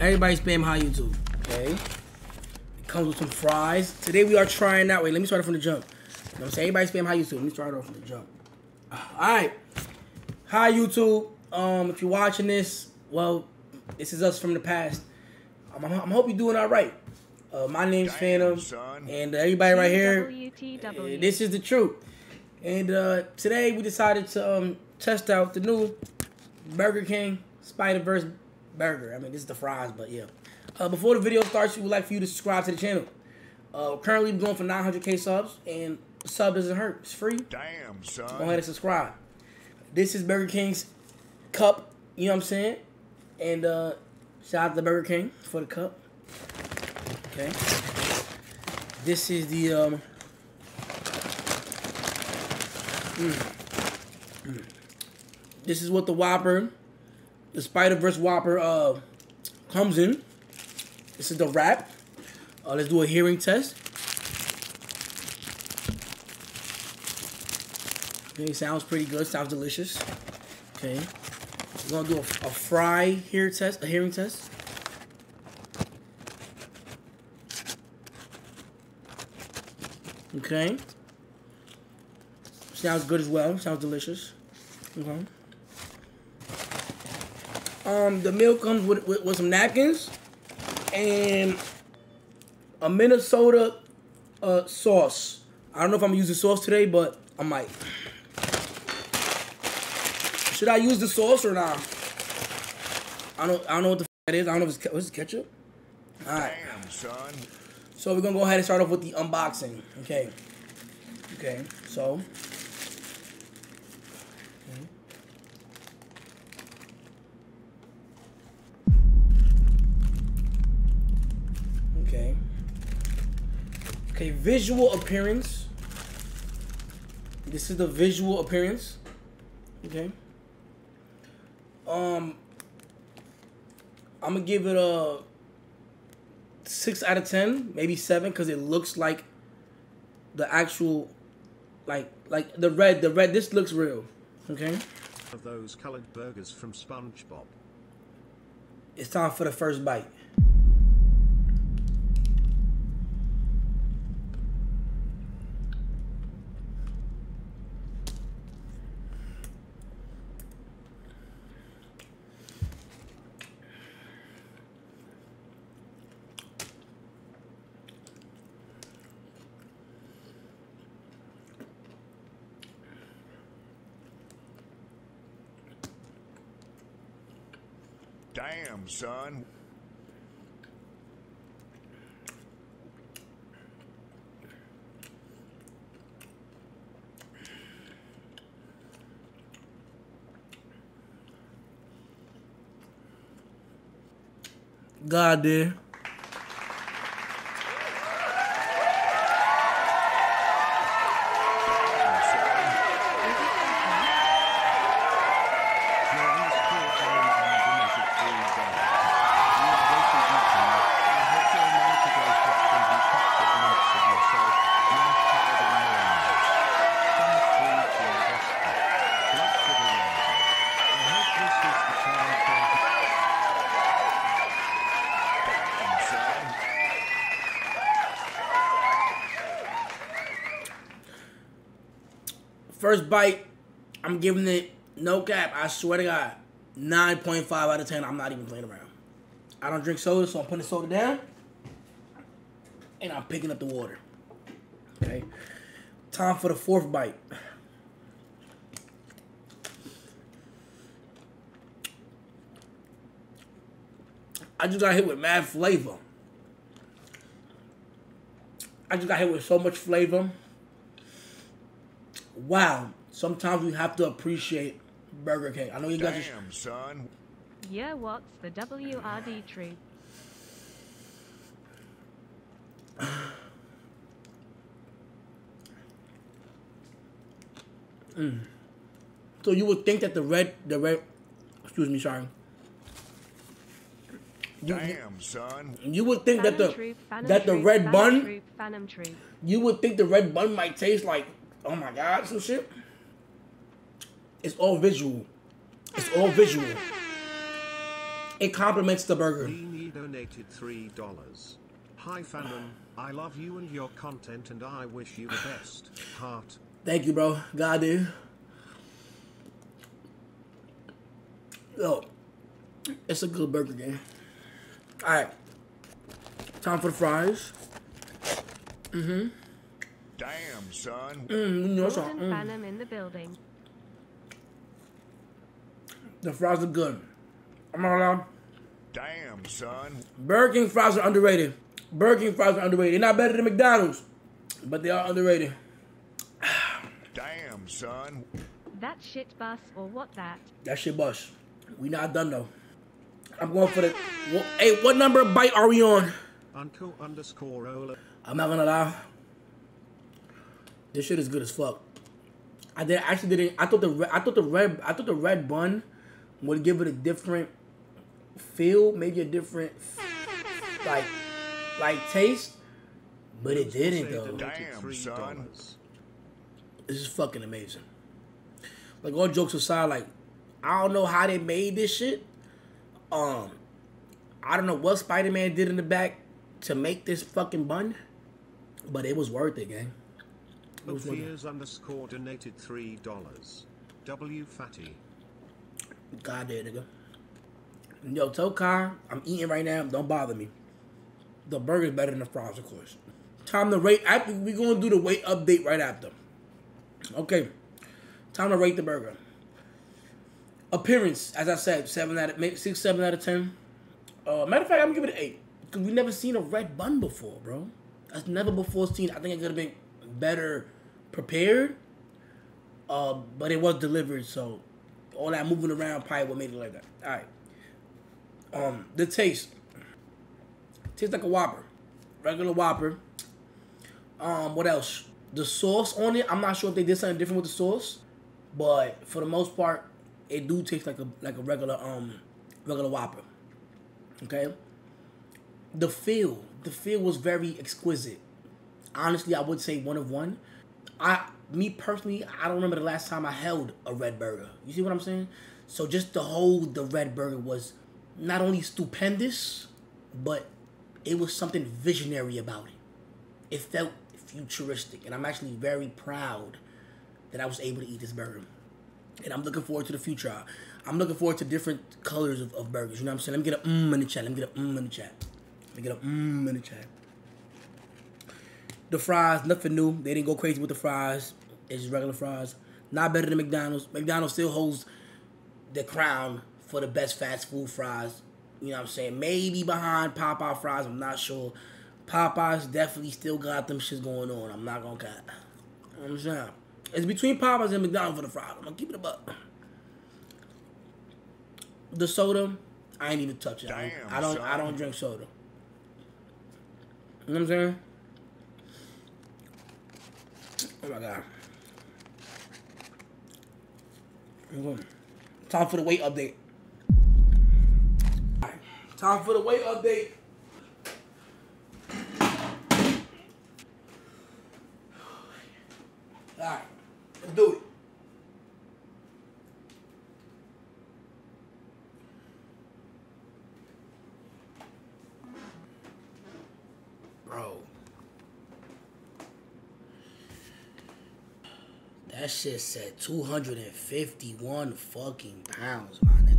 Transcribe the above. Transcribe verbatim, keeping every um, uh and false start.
Everybody spam hi YouTube. Okay. It comes with some fries. Today we are trying that. Wait, let me start it from the jump. You know what I'm saying? Everybody spam hi YouTube. Let me start it off from the jump. Alright. Hi YouTube. Um, if you're watching this, well, this is us from the past. I'm, I'm, I'm hope you're doing alright. Uh, my name's Phantom, and uh, everybody right here, uh, this is the truth. And uh, today we decided to um, test out the new Burger King Spider-Verse burger. I mean, this is the fries, but yeah. Uh, before the video starts, we would like for you to subscribe to the channel. Uh, currently, we're going for nine hundred K subs, and a sub doesn't hurt. It's free. Damn, son. So go ahead and subscribe. This is Burger King's cup, you know what I'm saying? And uh, shout out to Burger King for the cup. Okay. This is the um mm, mm. This is what the Whopper, the Spider-Verse Whopper uh comes in. This is the wrap. Uh, let's do a hearing test. Okay, it sounds pretty good, sounds delicious. Okay. We're gonna do a, a fry hear test, a hearing test. Okay. Sounds good as well. Sounds delicious. Okay. Um, the meal comes with, with, with some napkins and a Minnesota uh, sauce. I don't know if I'm gonna use the sauce today, but I might. Should I use the sauce or not? Nah? I don't. I don't know what the f that is. I don't know if it's, what's ketchup. All right. Damn, son. So we're going to go ahead and start off with the unboxing. Okay. Okay. So. Okay. Okay. Visual appearance. This is the visual appearance. Okay. Um. I'm going to give it a six out of ten, maybe seven, because it looks like the actual, like, like the red, the red, this looks real, okay? Of those colored burgers from SpongeBob. It's time for the first bite. Damn, son. God, dear. First bite, I'm giving it, no cap, I swear to God, nine point five out of ten. I'm not even playing around. I don't drink soda, so I'm putting the soda down, and I'm picking up the water. Okay. Time for the fourth bite. I just got hit with mad flavor. I just got hit with so much flavor. Wow, sometimes we have to appreciate Burger King. I know you got your... Damn, son. Yeah, what's the W R D tree? mm. So you would think that the red... The red... Excuse me, sorry. You, Damn, son. You would think Phantom that the... Troop, that the red Phantom bun... Troop, Phantom Troop. You would think the red bun might taste like... Oh my God, some shit. It's all visual. It's all visual. It complements the burger. Beanie donated three dollars. Hi fandom, I love you and your content, and I wish you the best. Heart. Thank you, bro. God, dude. Yo, it's a good burger game. All right, time for the fries. Mm-hmm. Damn, son. Mm, no, son. Mm. Phantom in the building. The fries are good. I'm not allowed. Damn, son. Burger King fries are underrated. Burger King fries are underrated. They're not better than McDonald's, but they are underrated. Damn, son. That shit bus or what that? That shit bus. We not done though. I'm going for the. Well, hey, what number bite are we on? Uncle underscore Ola. I'm not gonna lie. This shit is good as fuck. I did actually didn't. I thought the I thought the red I thought the red bun would give it a different feel, maybe a different like like taste, but it didn't though. Damn, son. This is fucking amazing. Like all jokes aside, like I don't know how they made this shit. Um, I don't know what Spider-Man did in the back to make this fucking bun, but it was worth it, gang. Popeye's underscore donated three dollars. W Fatty. God damn, nigga. Yo, Tokai, I'm eating right now. Don't bother me. The burger's better than the fries, of course. Time to rate. After we gonna do the weight update right after. Okay. Time to rate the burger. Appearance, as I said, seven out of maybe six, seven out of ten. Uh, matter of fact, I'm gonna give it an eight because we've never seen a red bun before, bro. That's never before seen. I think it could have been better prepared, uh, but it was delivered. So all that moving around probably what made it like that. All right. Um, the taste tastes like a Whopper, regular Whopper. Um, what else? The sauce on it. I'm not sure if they did something different with the sauce, but for the most part. It do taste like a like a regular um regular Whopper. Okay. The feel. The feel was very exquisite. Honestly, I would say one of one. I me personally, I don't remember the last time I held a red burger. You see what I'm saying? So just to hold the red burger was not only stupendous, but it was something visionary about it. It felt futuristic, and I'm actually very proud that I was able to eat this burger. And I'm looking forward to the future. I'm looking forward to different colors of, of burgers. You know what I'm saying? Let me get a mmm in the chat. Let me get a mmm in the chat. Let me get a mmm in the chat. The fries, nothing new. They didn't go crazy with the fries. It's just regular fries. Not better than McDonald's. McDonald's still holds the crown for the best fast food fries. You know what I'm saying? Maybe behind Popeye fries. I'm not sure. Popeye's definitely still got them shits going on. I'm not going to cut. You know what I'm saying? It's between Popeye's and McDonald's for the fries. I'm going to keep it a buck. The soda, I ain't even touch it. Damn, I don't I don't drink soda. You know what I'm saying? Oh, my God. Time for the weight update. All right. Time for the weight update. All right. Do it. Bro. That shit said two hundred fifty-one fucking pounds, my nigga.